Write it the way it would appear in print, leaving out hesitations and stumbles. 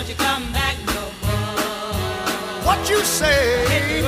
Don't you come back no more. What you say?